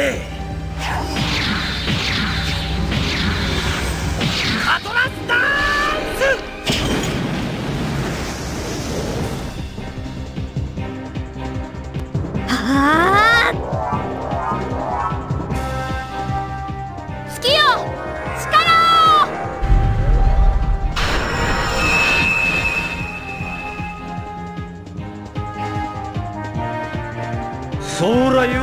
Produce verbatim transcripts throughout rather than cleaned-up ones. れアトラスダンス。ああ、月よ力を。そうらよ。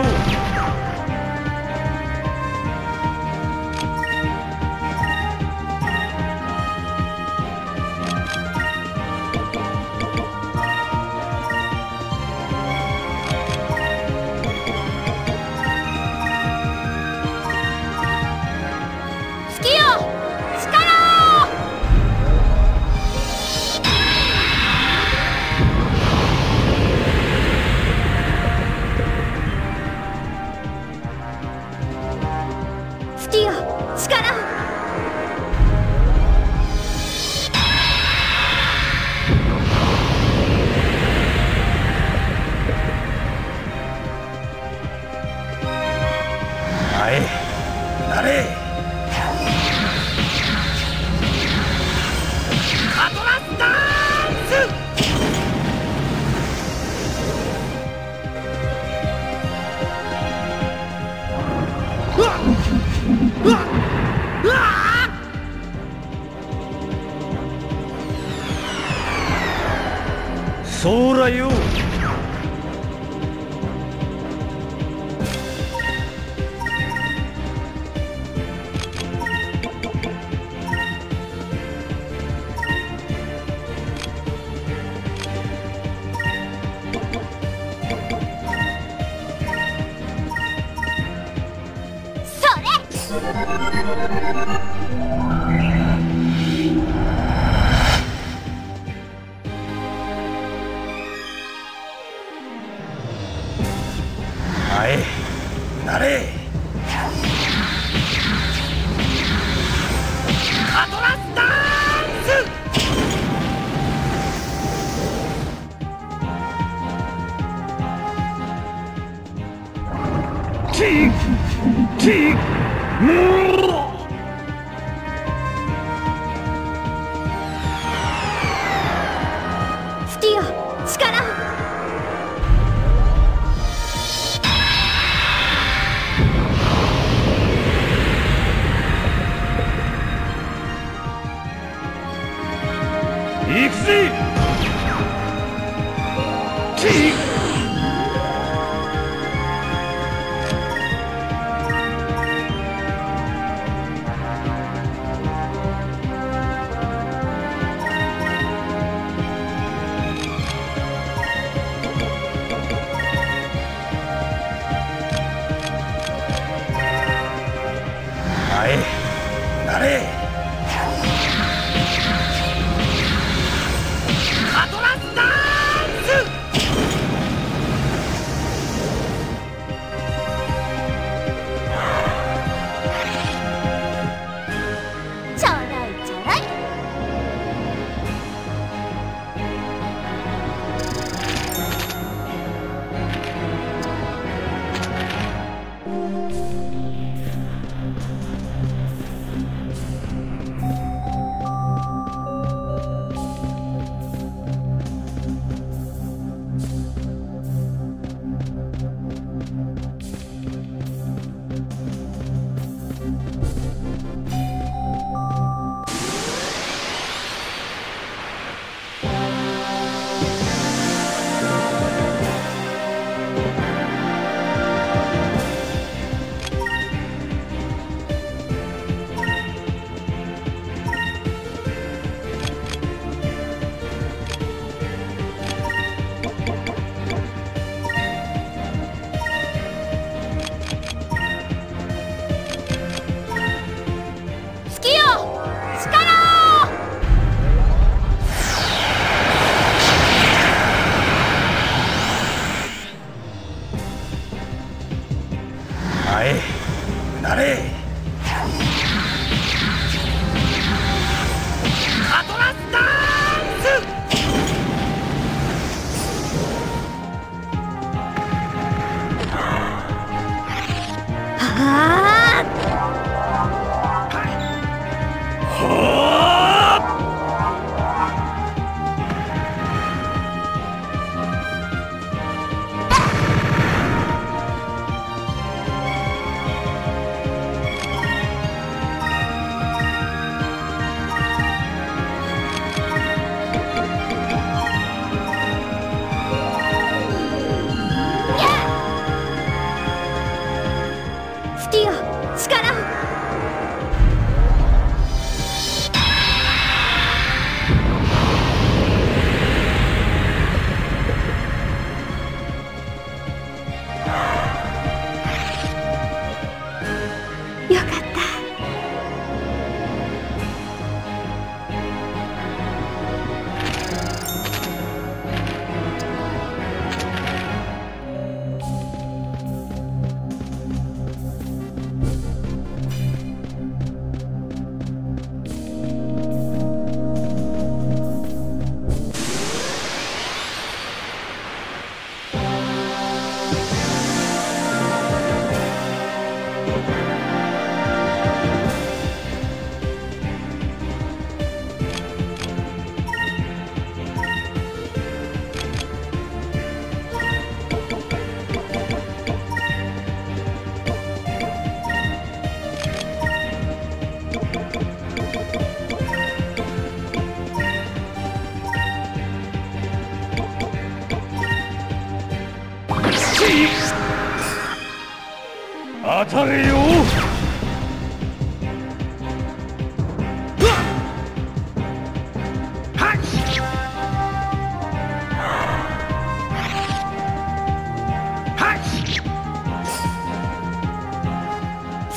渡れよ。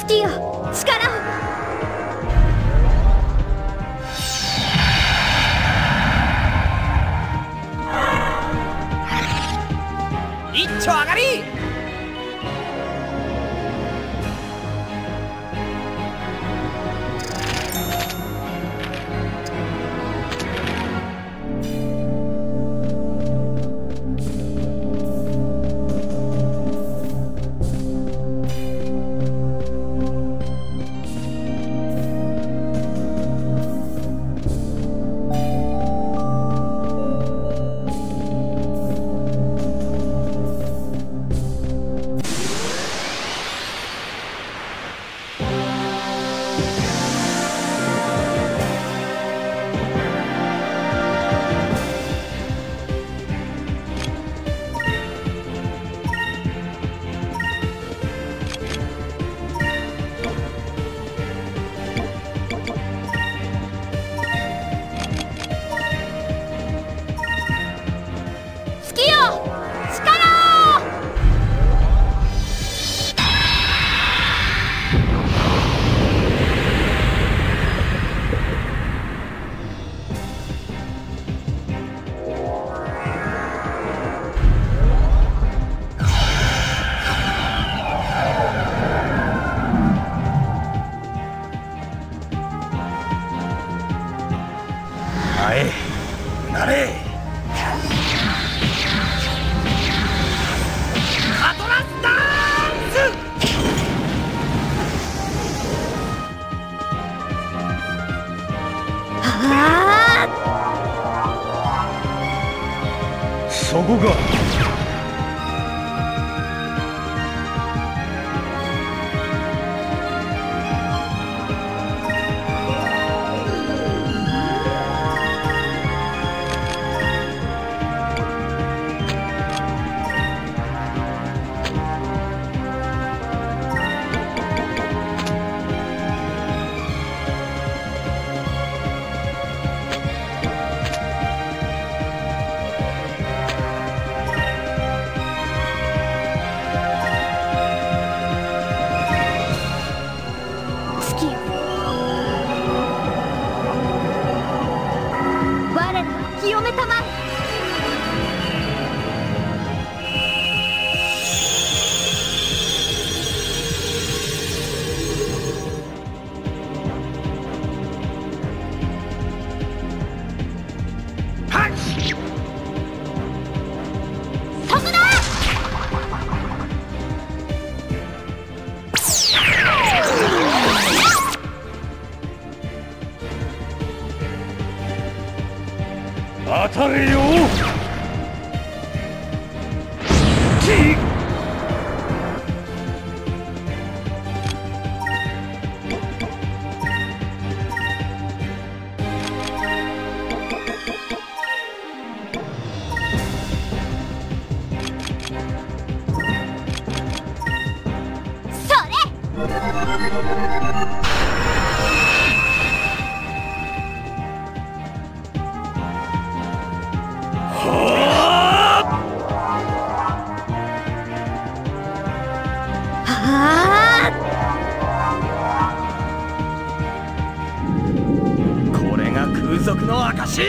月よ、力を。一丁上がり。なれアトランダンス。そこが当たれよ。それ族の証。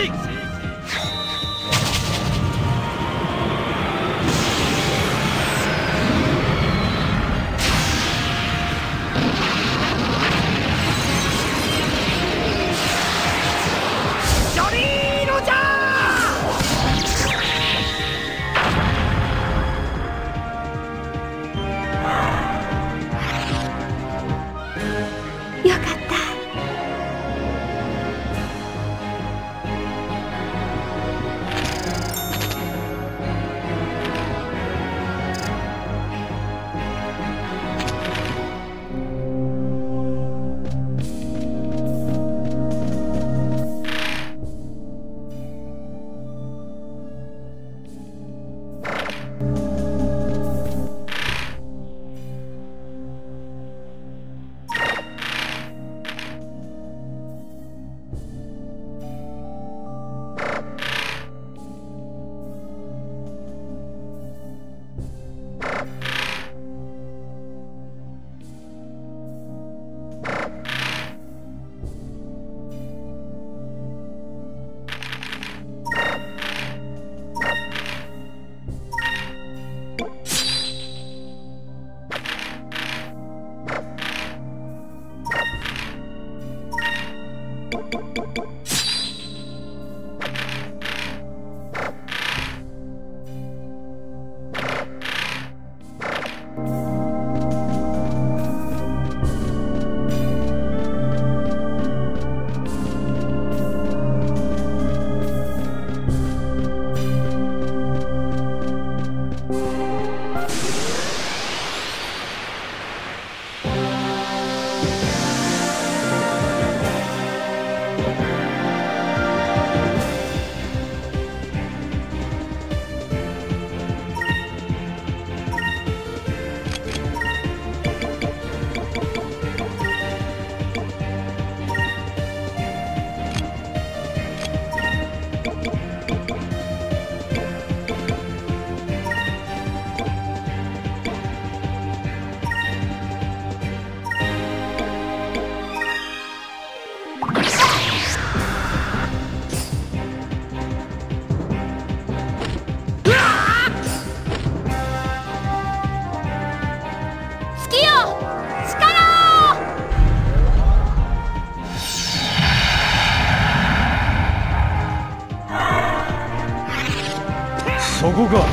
こか。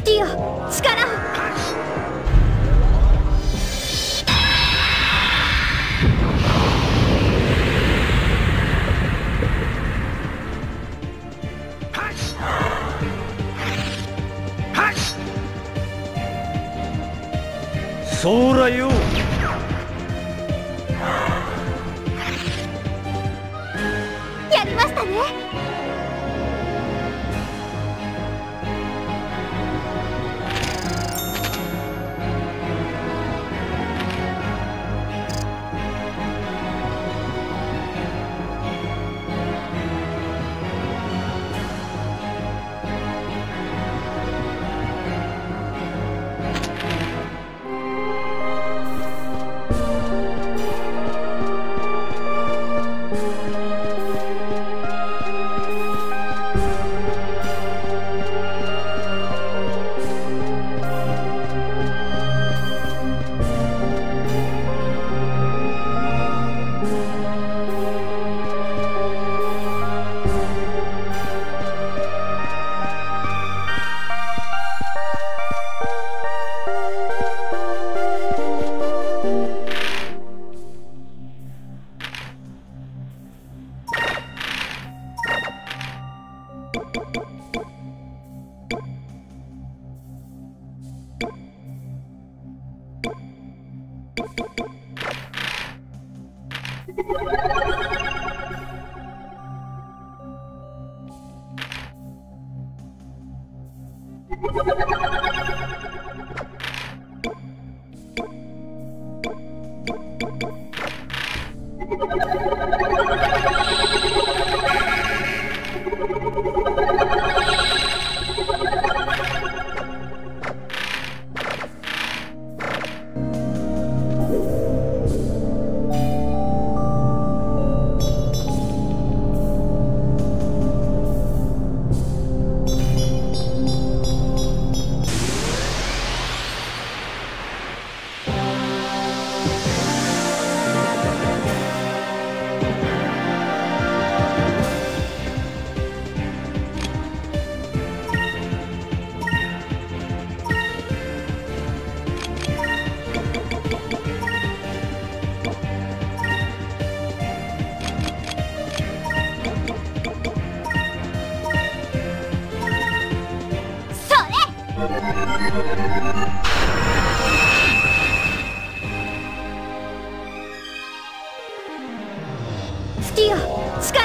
スティオ、力！そうらよ。やりましたね。スティオ、力！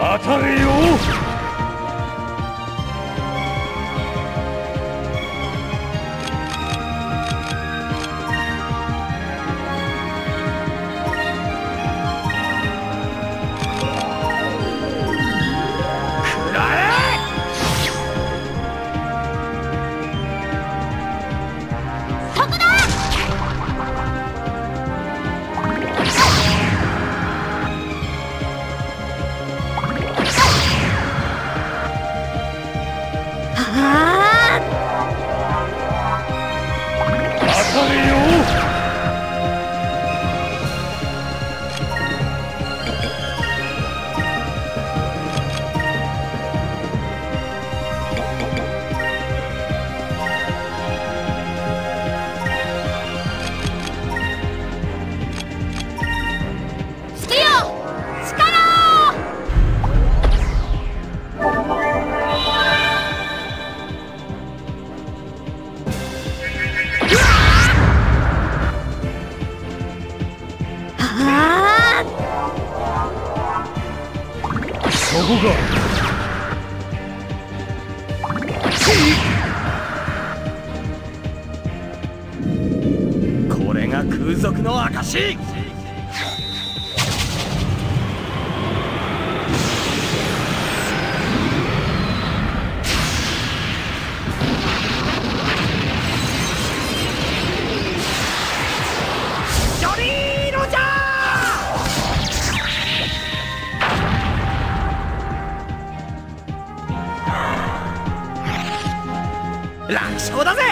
当たれよ！こか。これが空賊の証。楽勝だぜ。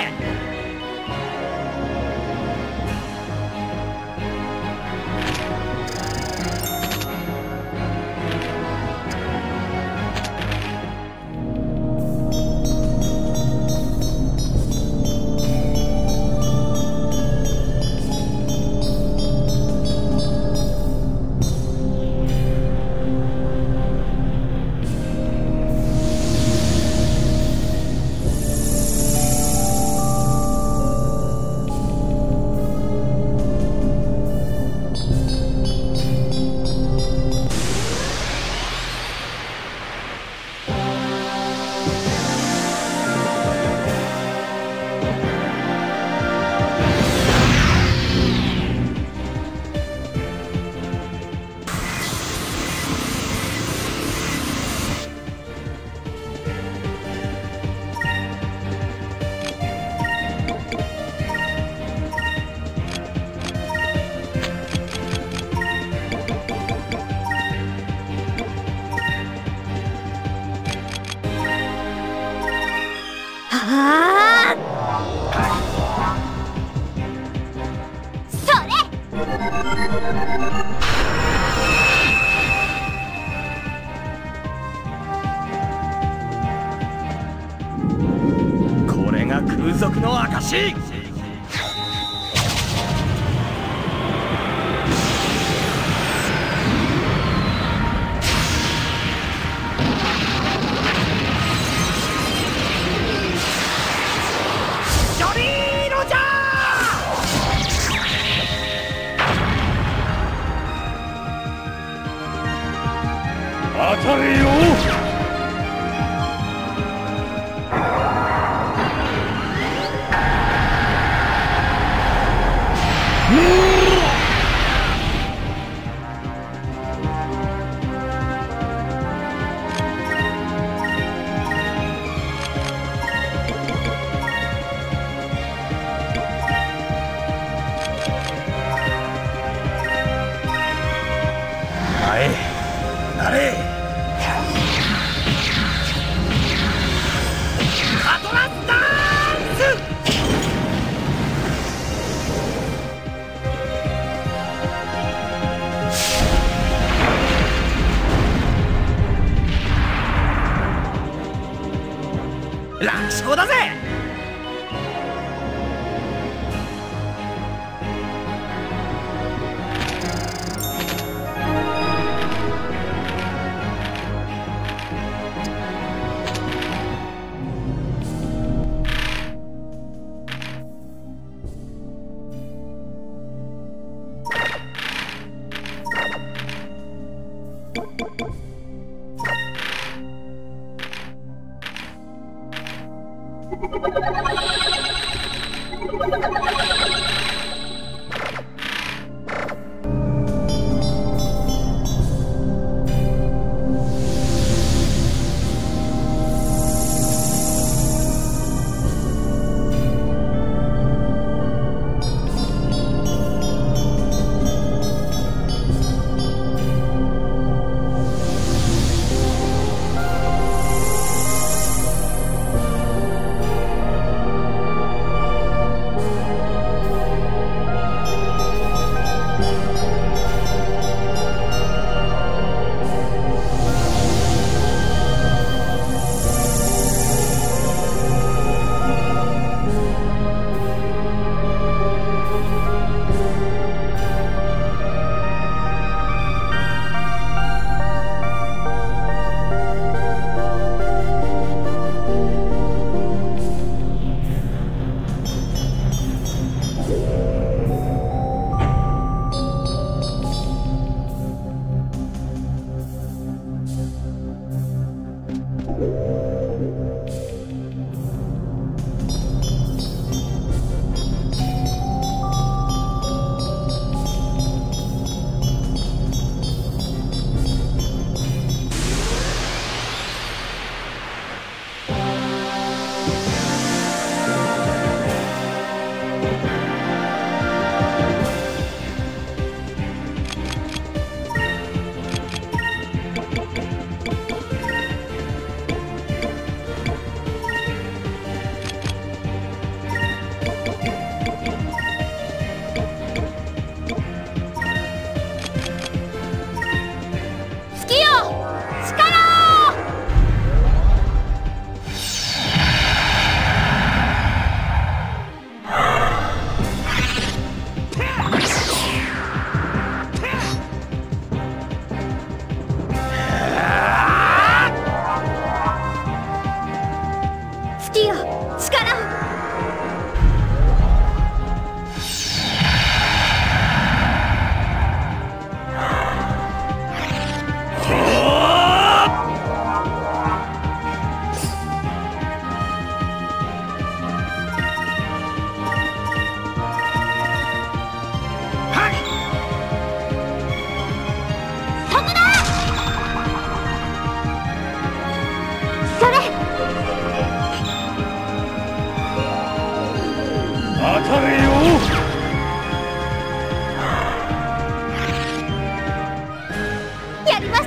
これが空賊の証。当たれよ。はい、なれ。当たれよ。やりまし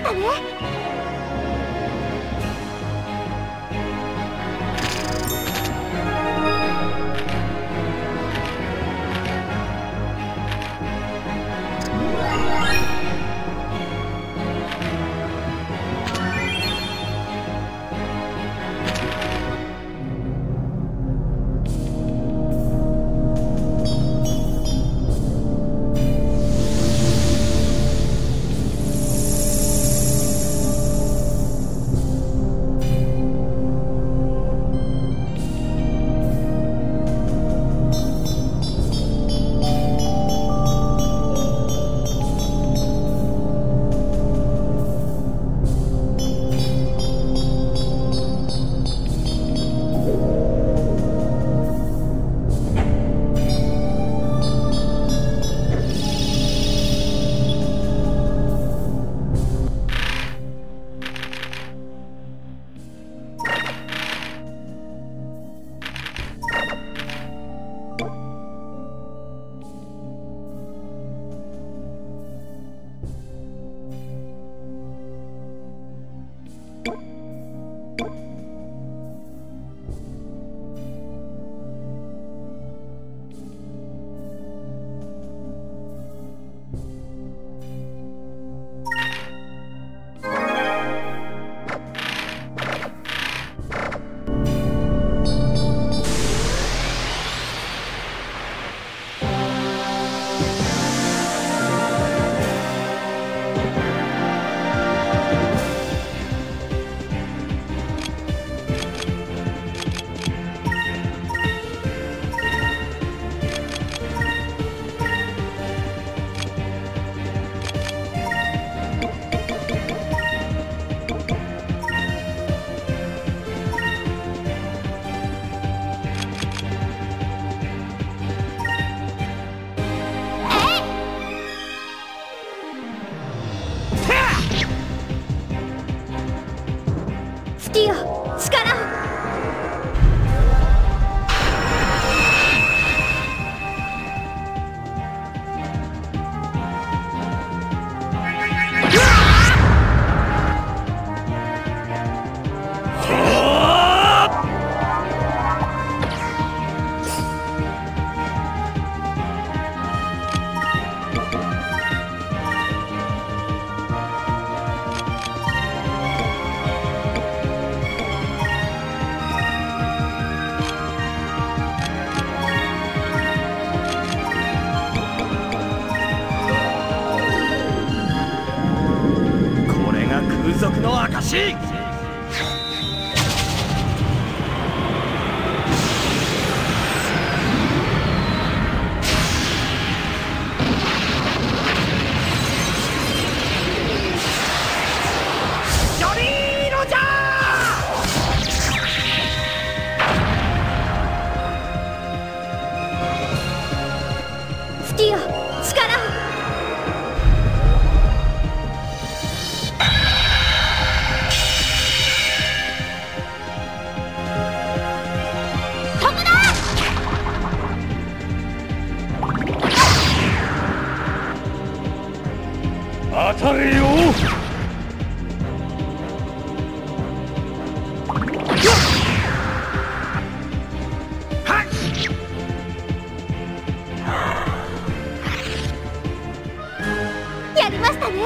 たね。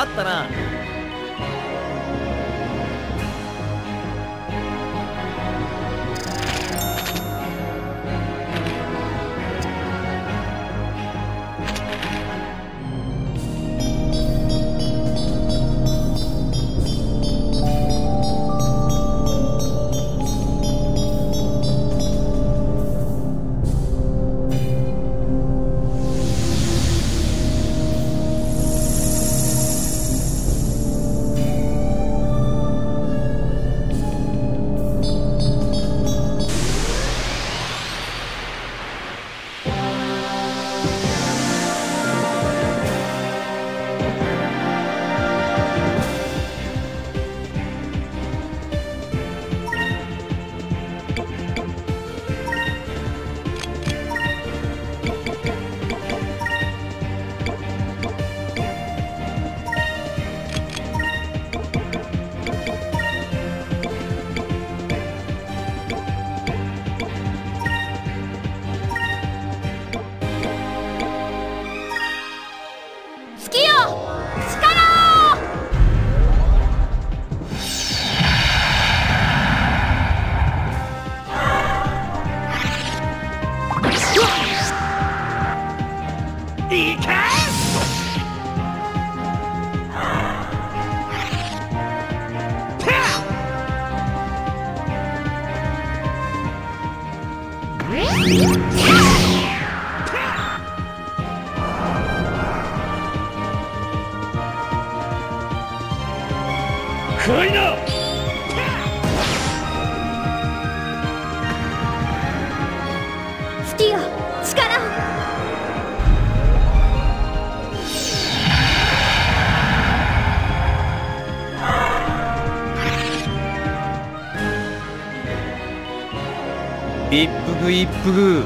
あったな。一服一服。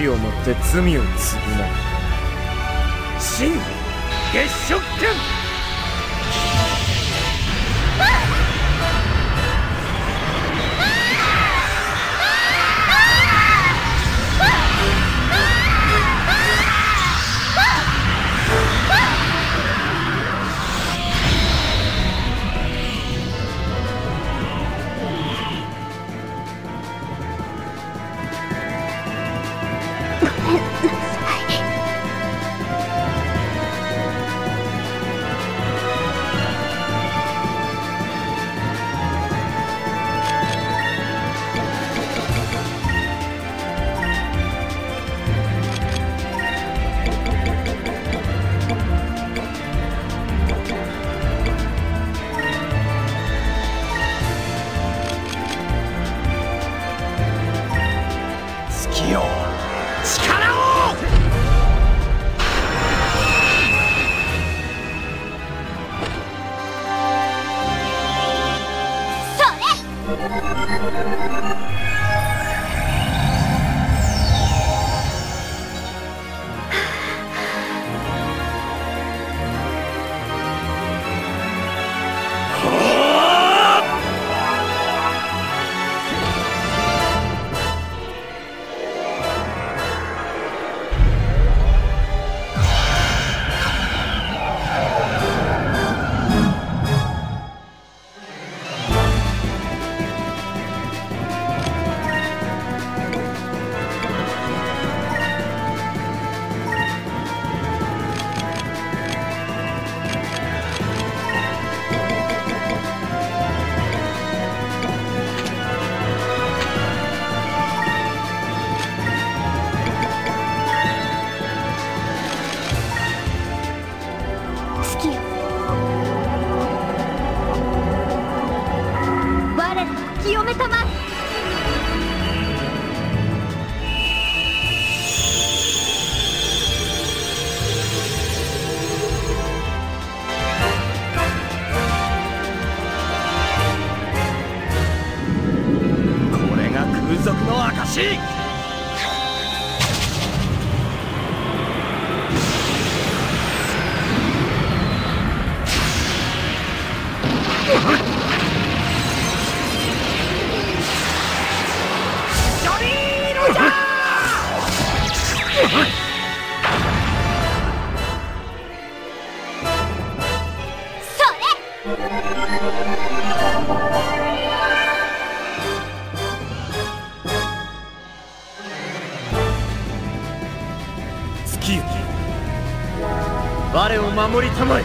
死をもって罪を償う。神月食剣。我を守りたまえ。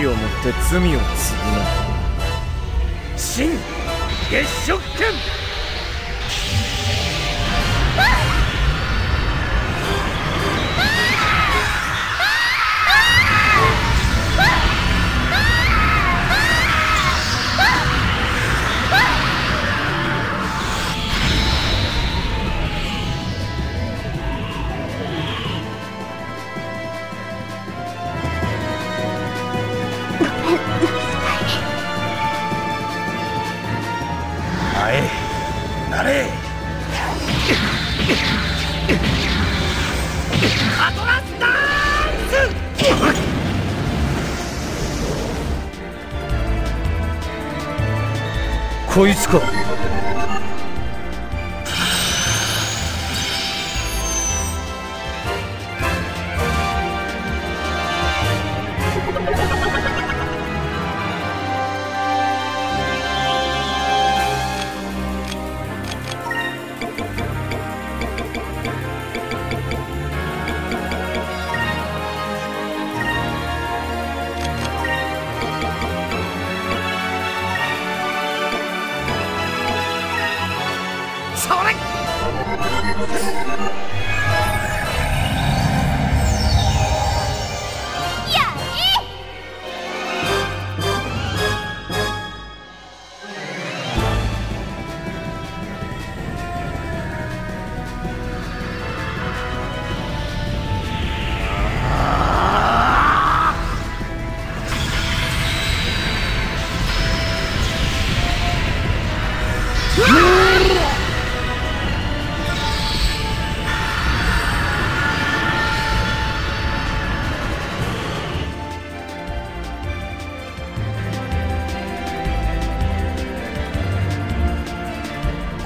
死をもって罪を償う。新月食剣。こいつか。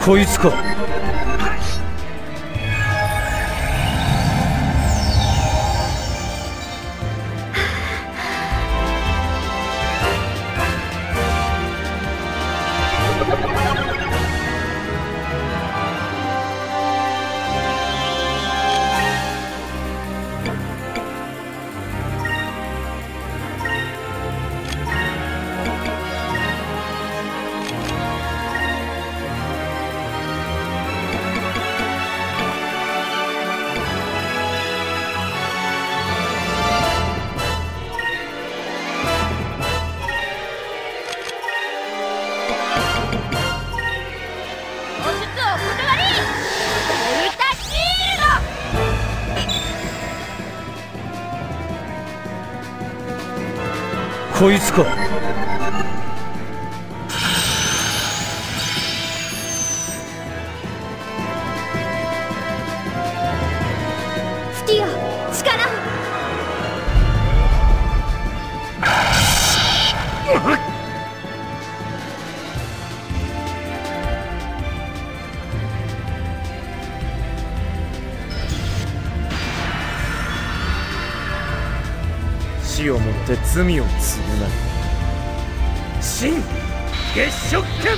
こいつか。こいつか。月よ、力。死をもって罪を償う。新月食剣。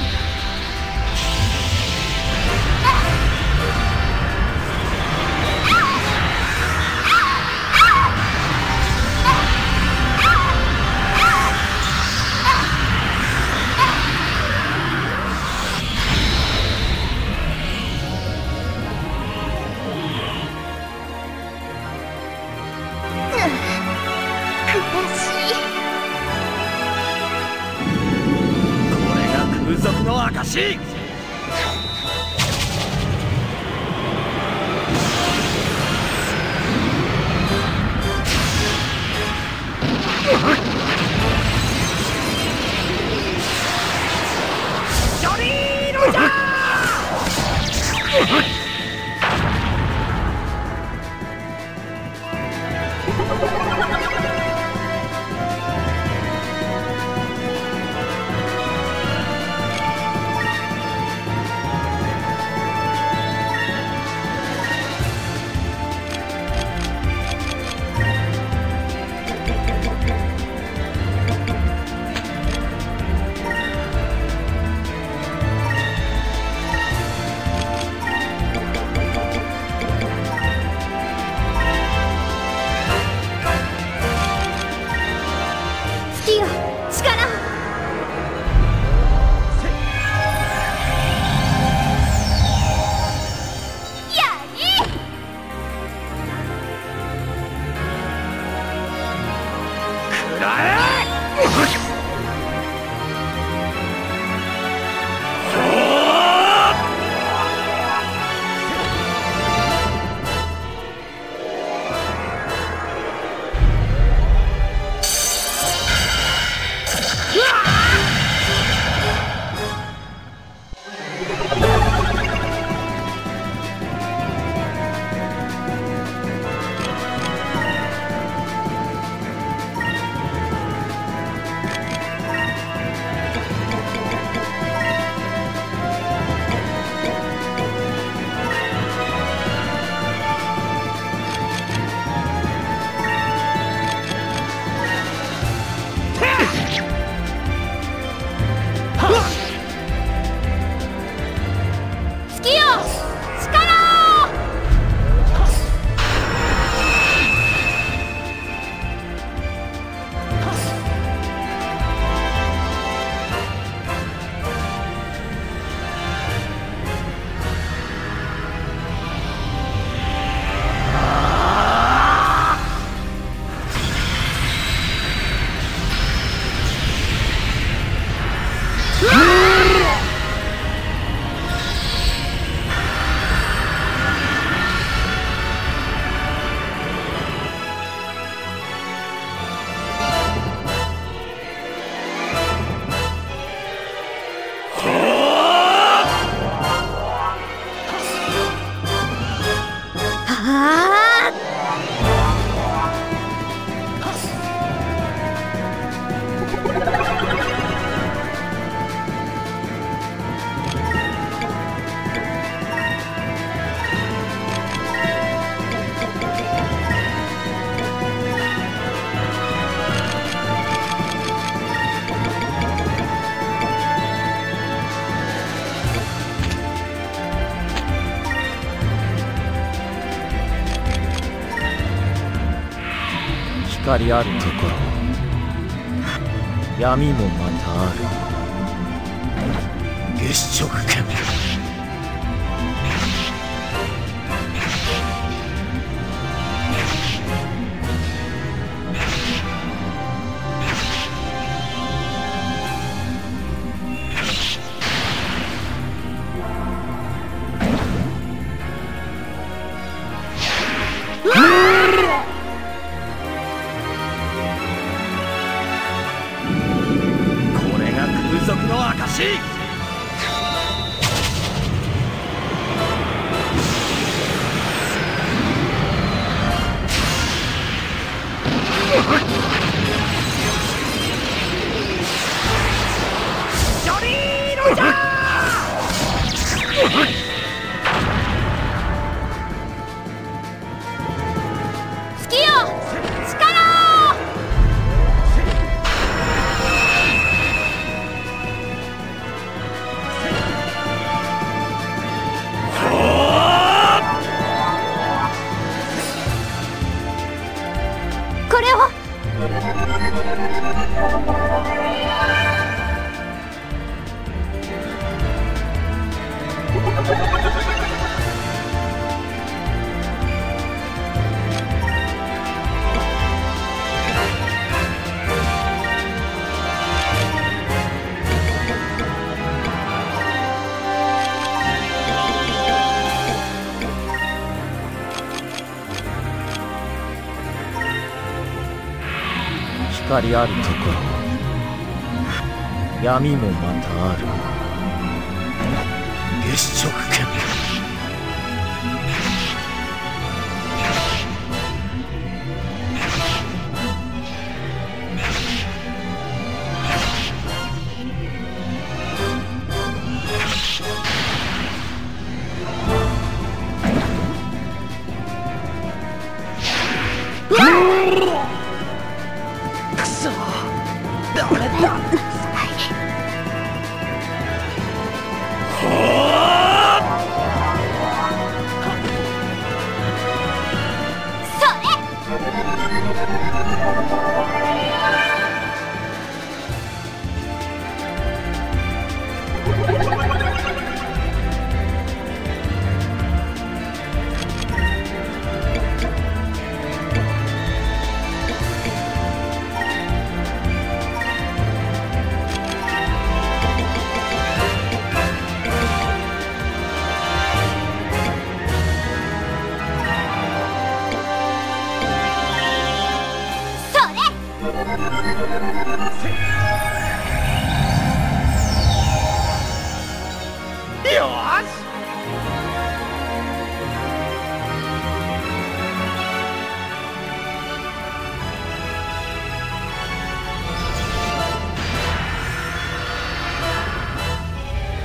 あ光あるところ、闇もまたある。月食剣。光あるところ、闇もまたある。月食剣。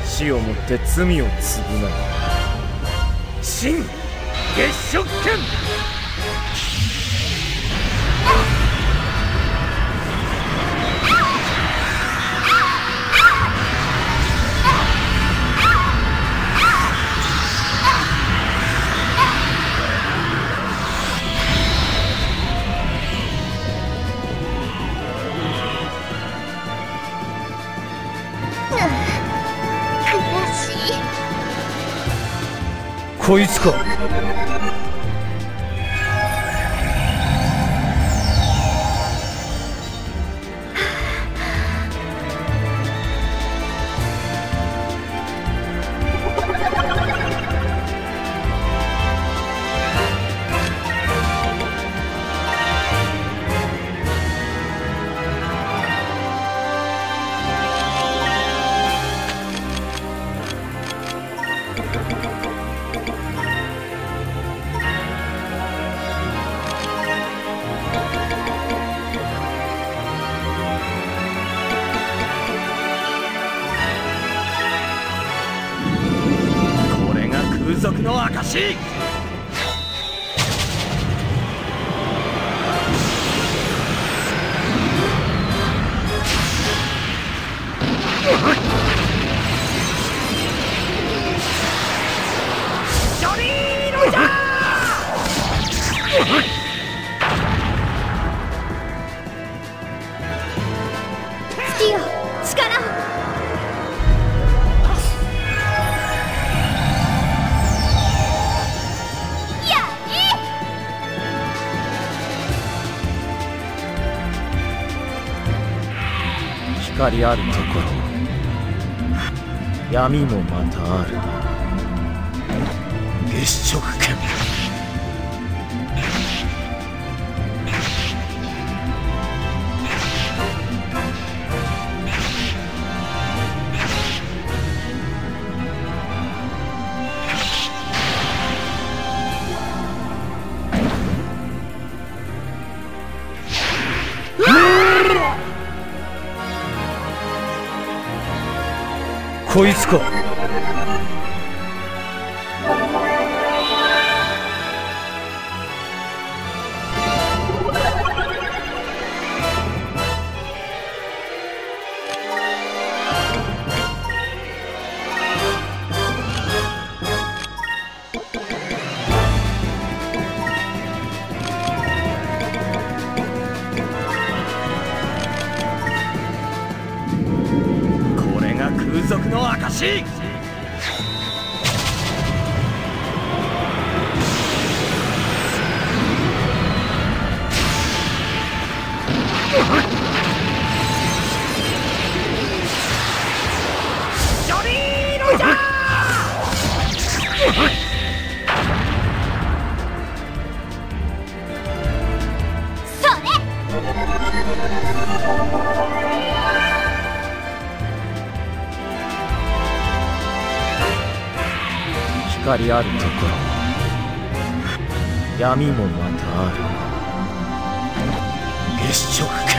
死をもって罪を償う。新月食剣。こいつか。かしい。 光あるところ闇もまたある。月食剣。こいつか。これが空賊の証。 光あるところ闇もまたある。月食剣。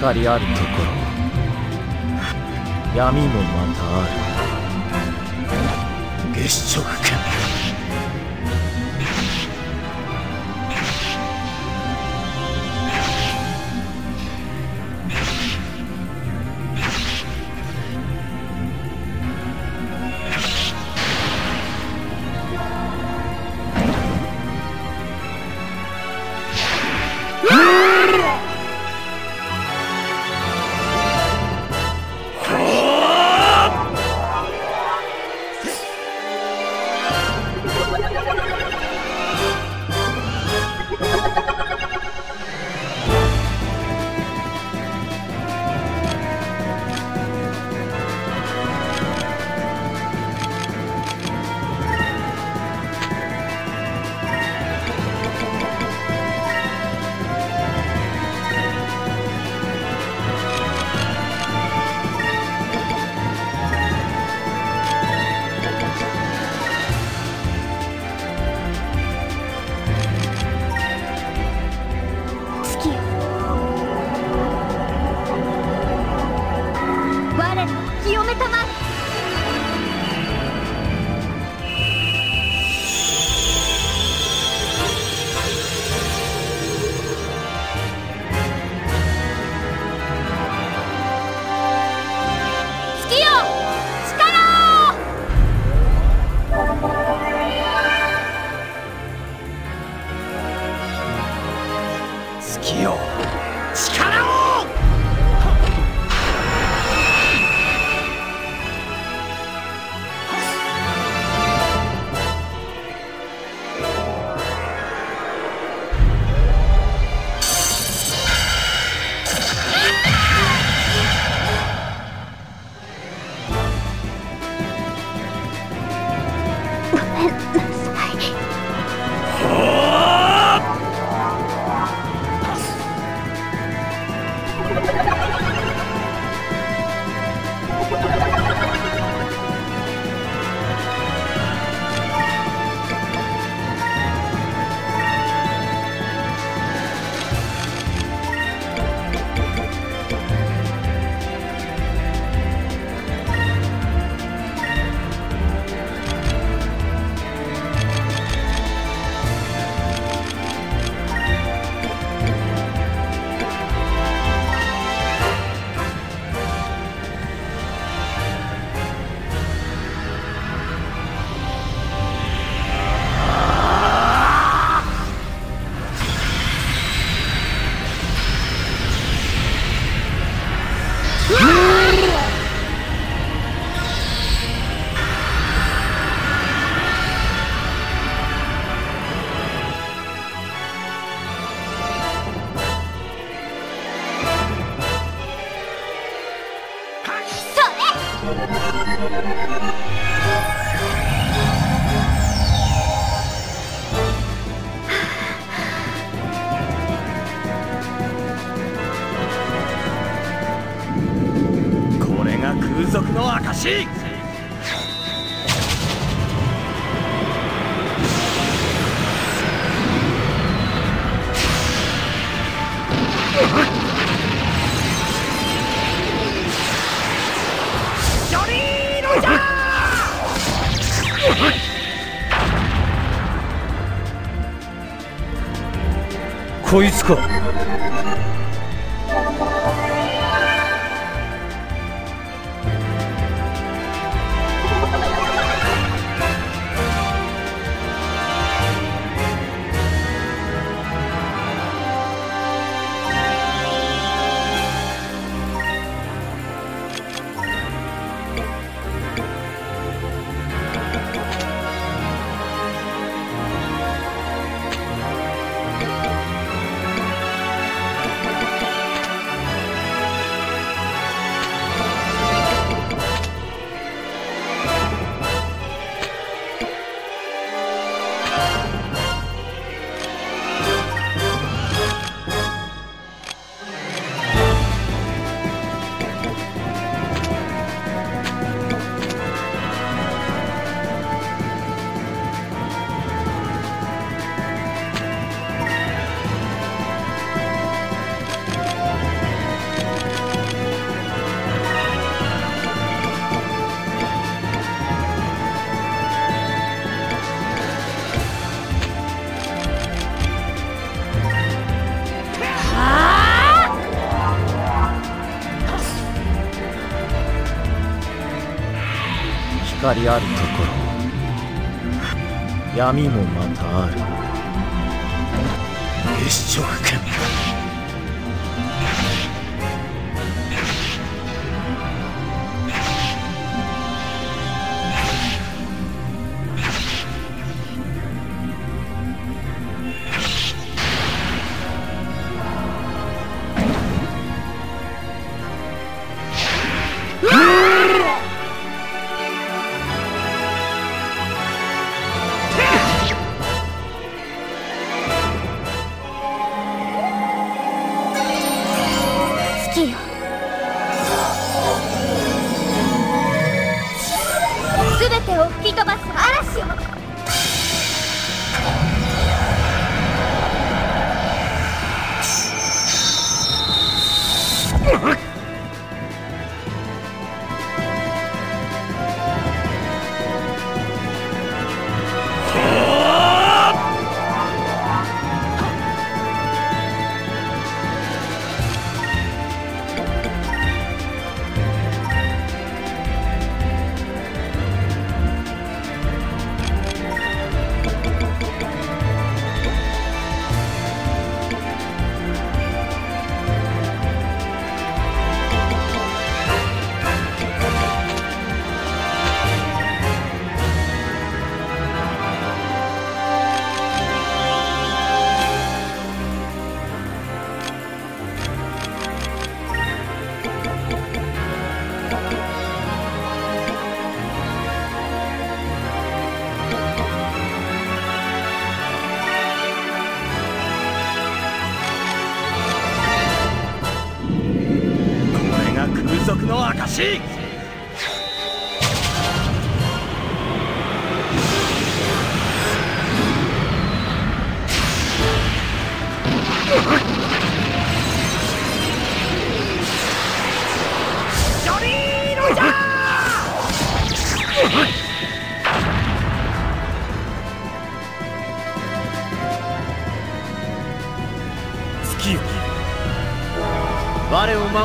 光あるところ、闇もまたある。月食か。 こいつか。光あるところ、闇もまたある。一生懸命。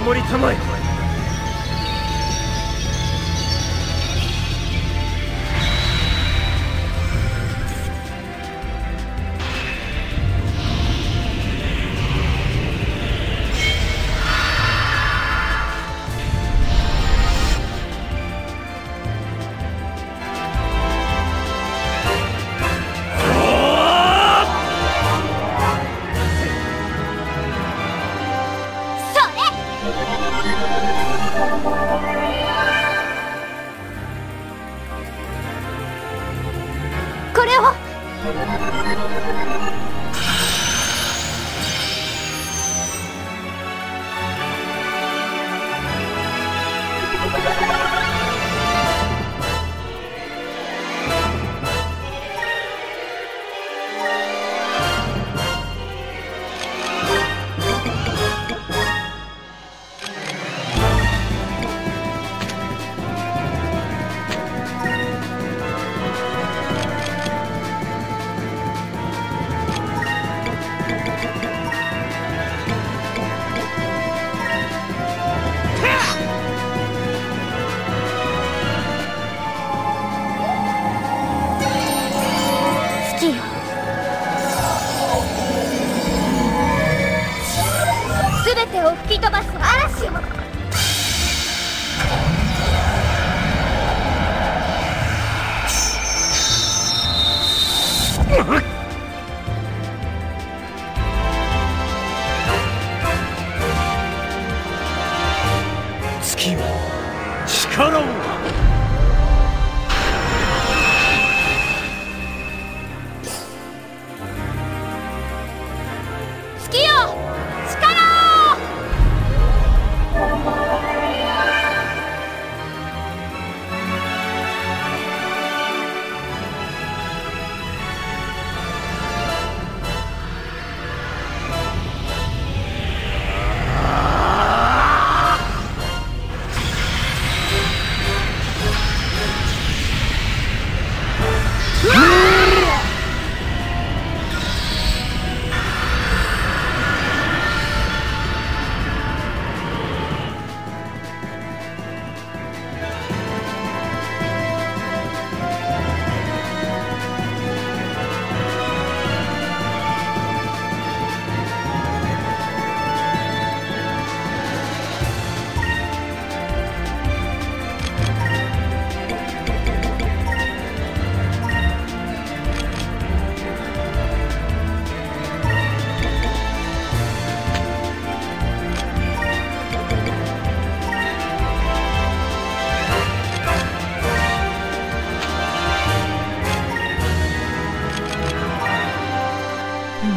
守りたまえ。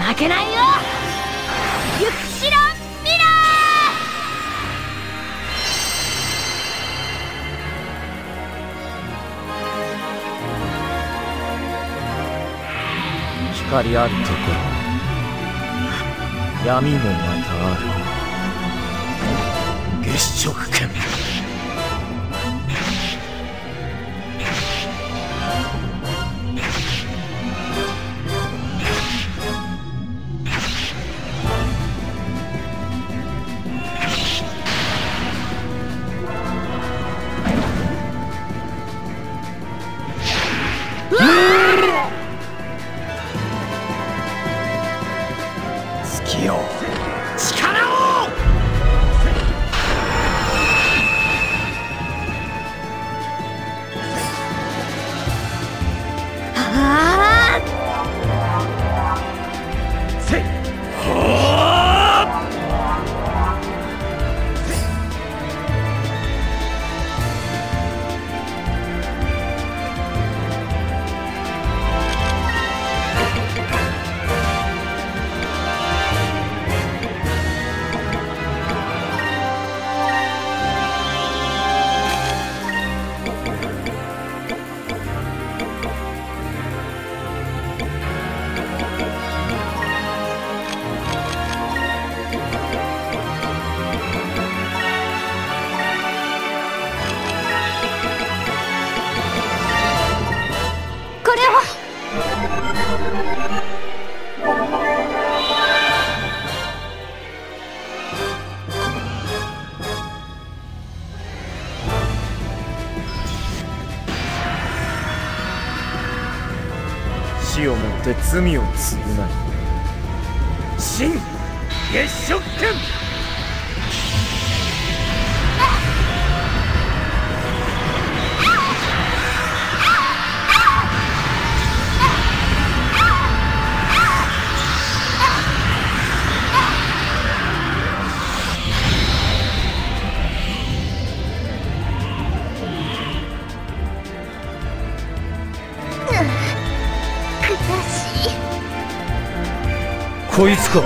負けないよ、ユクシロミラー。光あるところ、闇もまたある。月食剣。死をもって罪を償い、新月食剣。こいつか。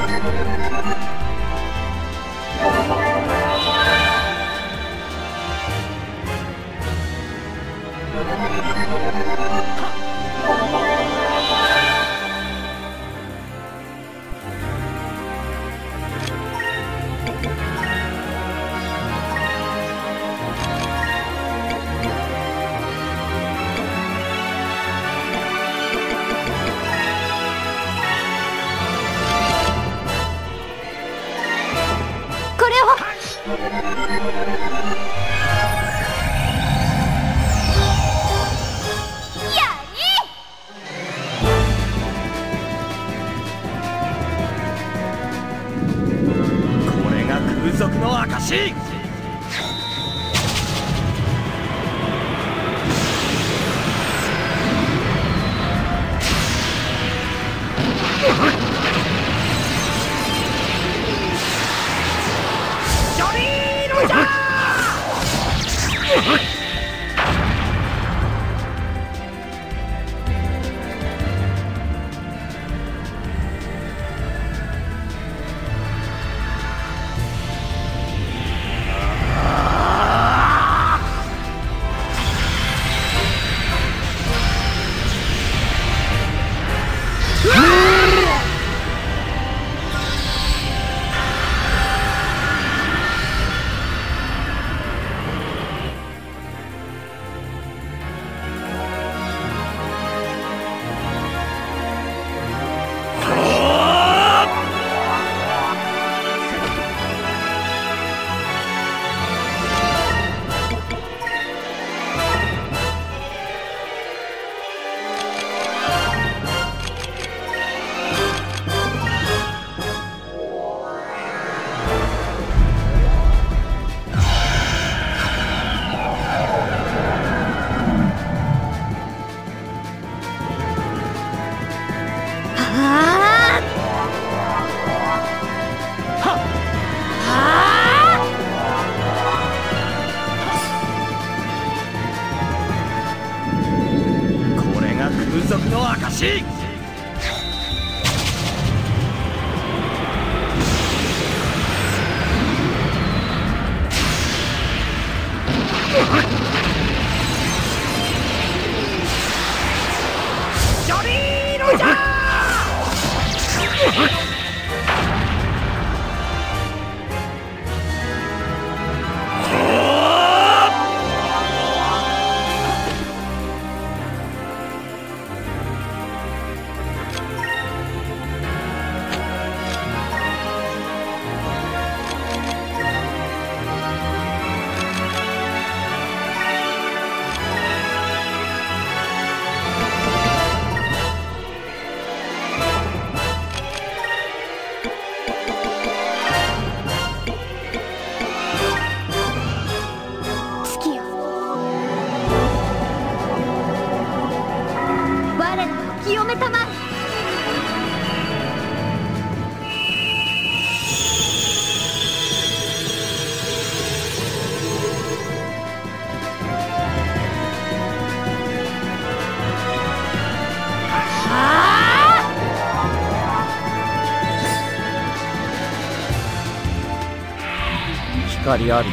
光あるとこ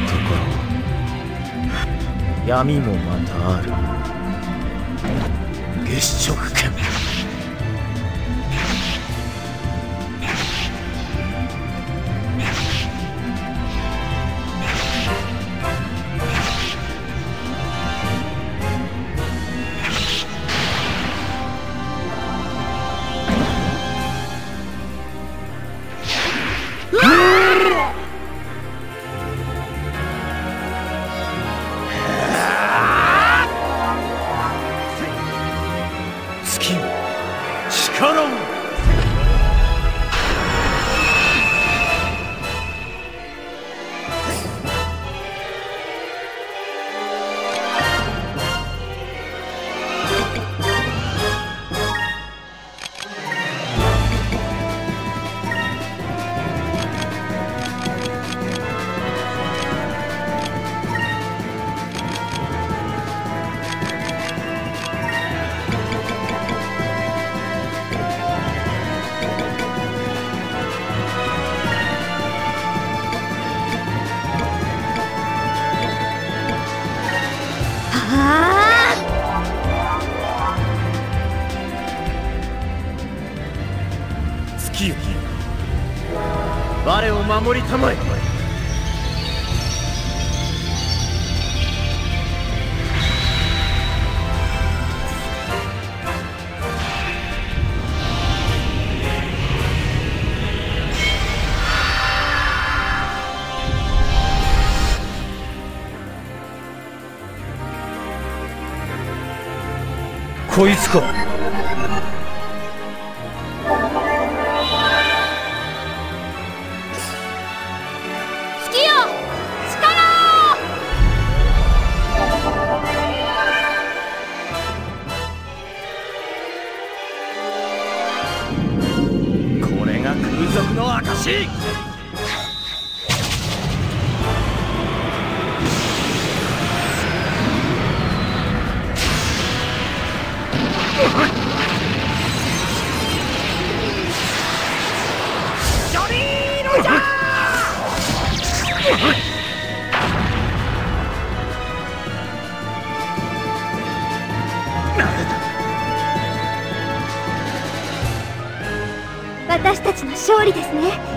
ろ、闇もまたある。月食剣、我を守りたまえ。こいつか。私たちの勝利ですね。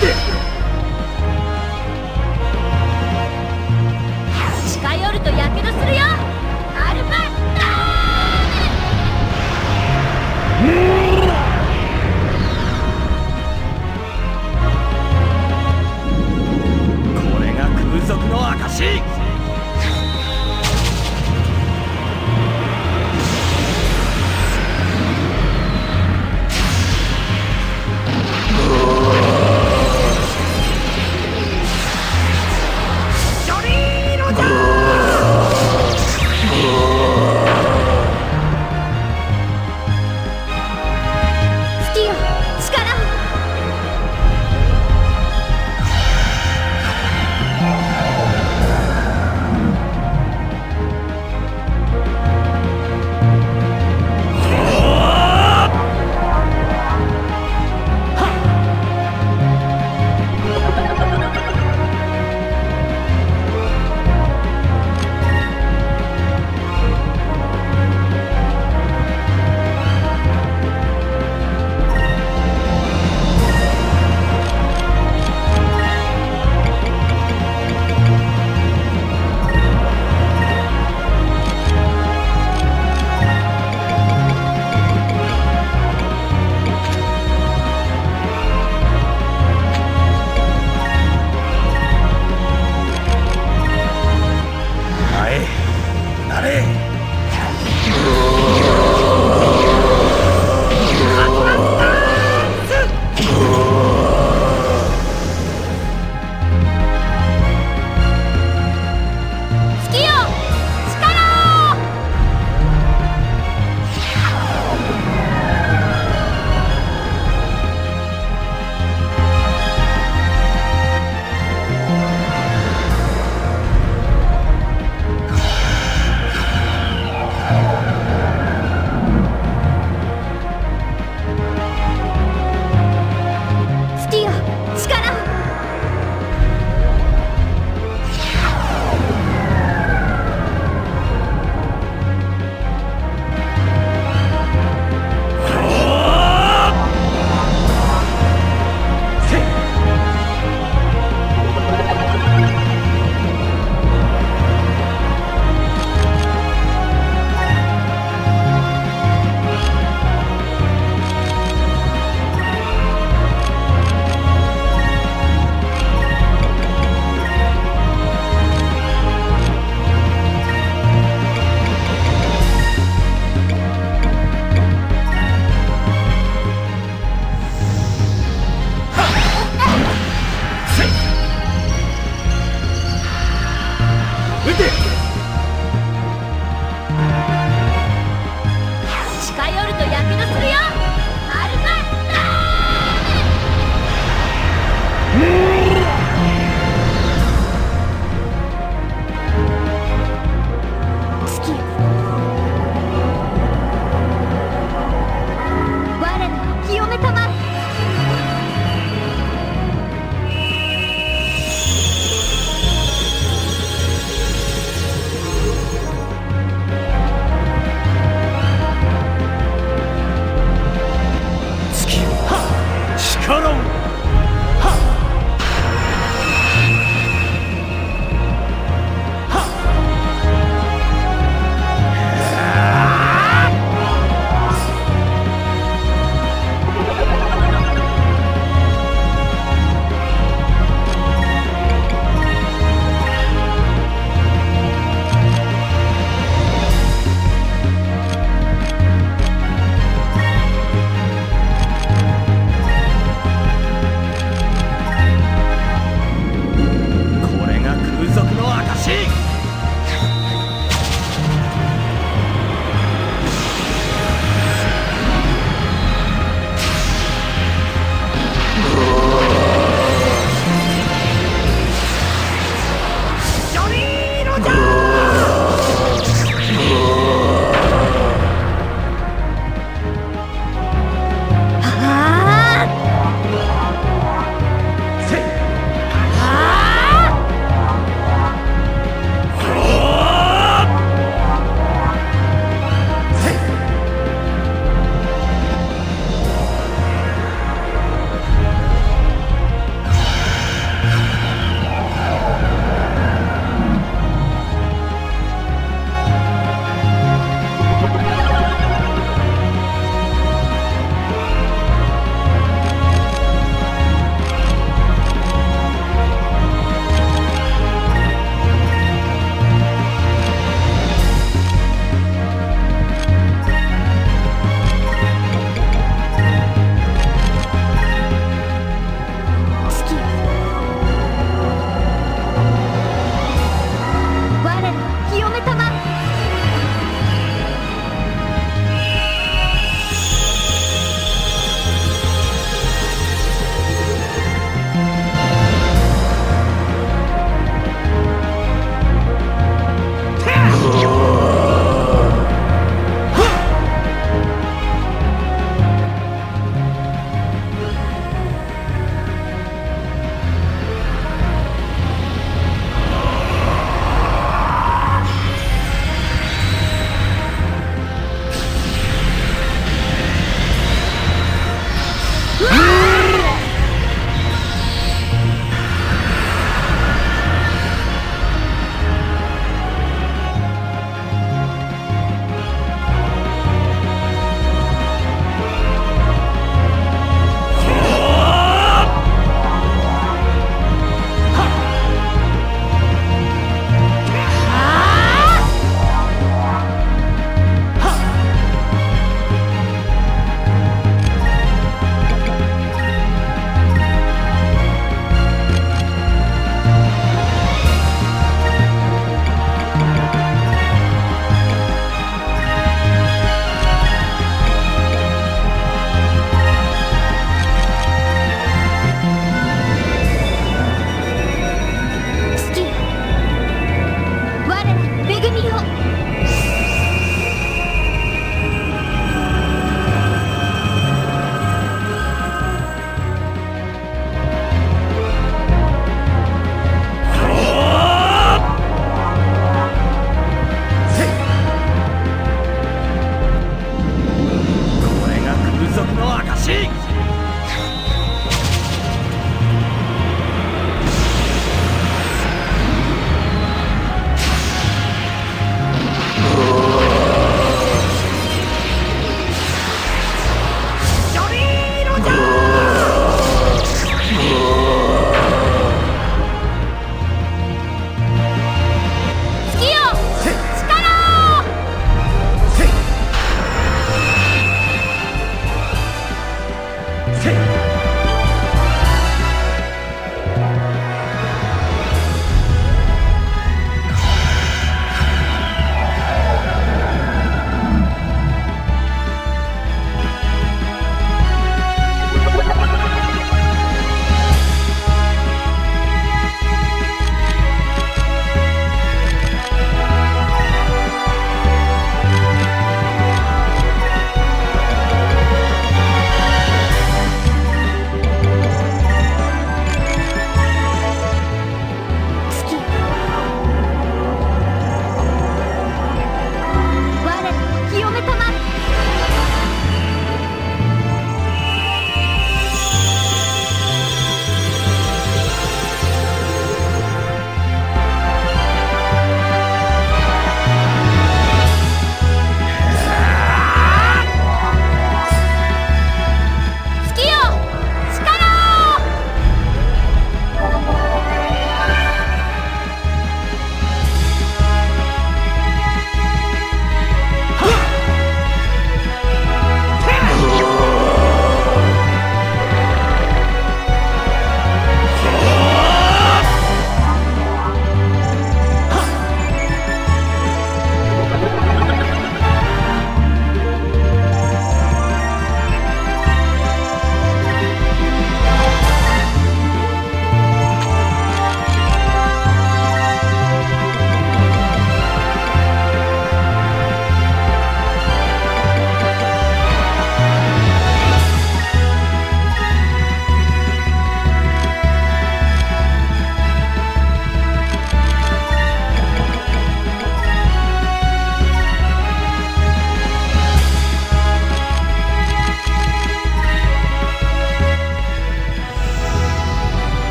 て近寄るとやけどするよ。アルバッターン。族の証。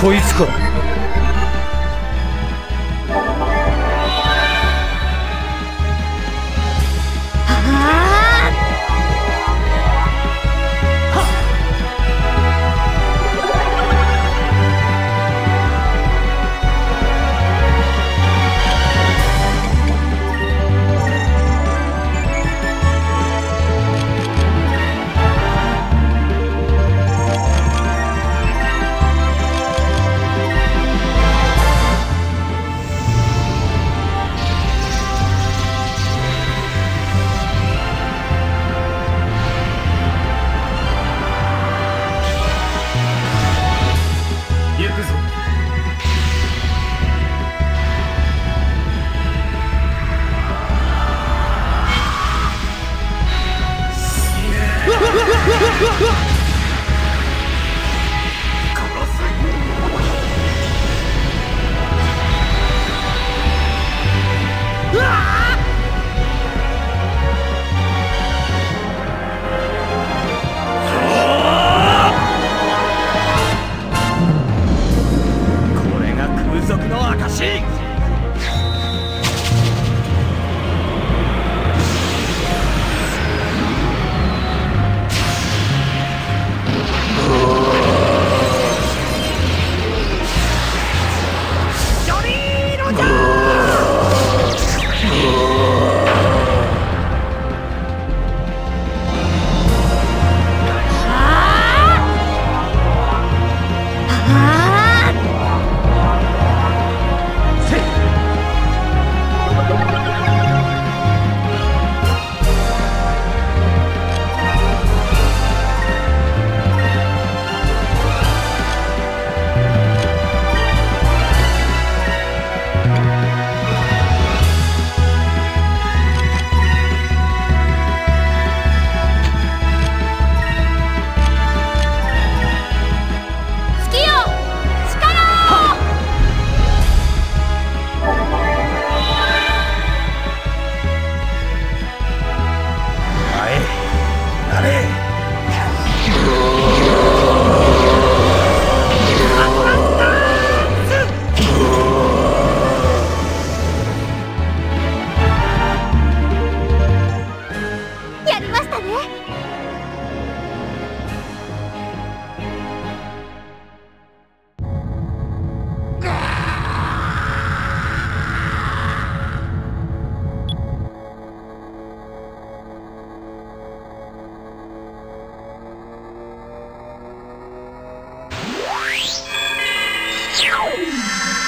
こいつか。Thank you.